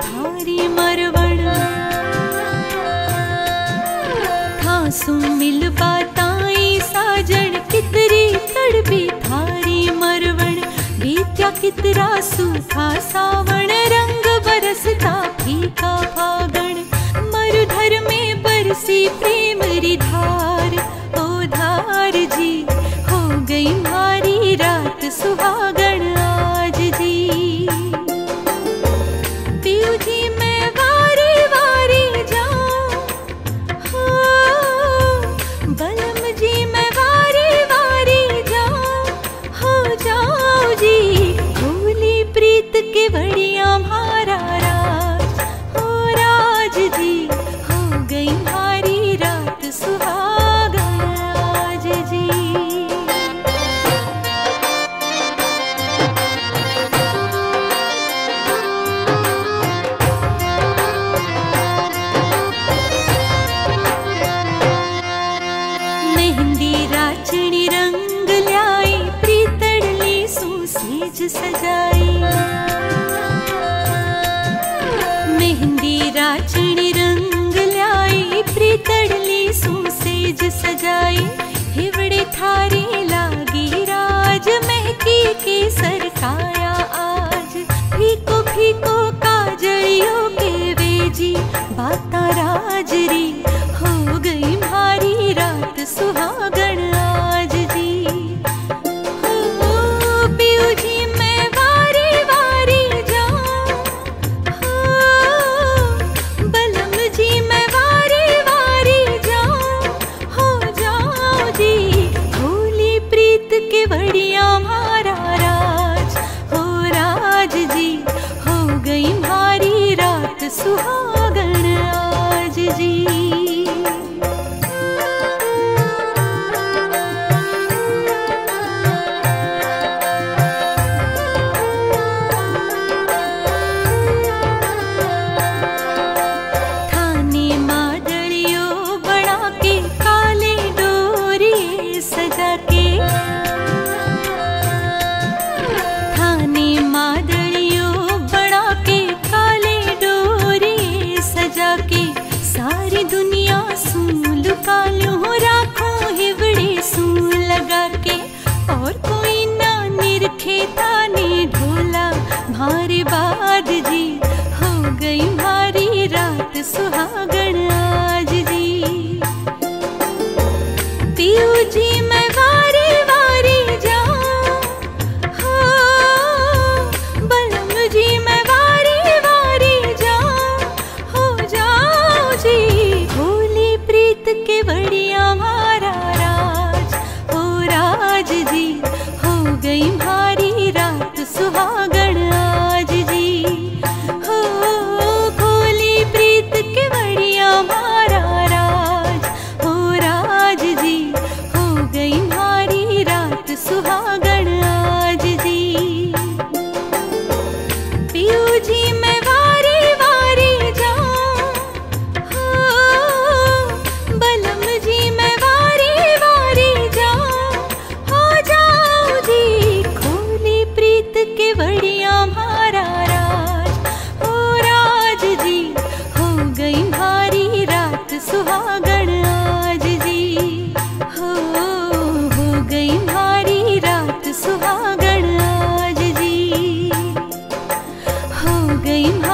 थारी मरवण खासु मिल बाताई साजन कितरी तड़पी थारी मरवण बीत्या कितरा सूखा सावण रंग बरसता फीका फागण मरुधर में बरसी प्रेम रिधार ओ धार जी हो गई मारी रात सुहागण आज जी।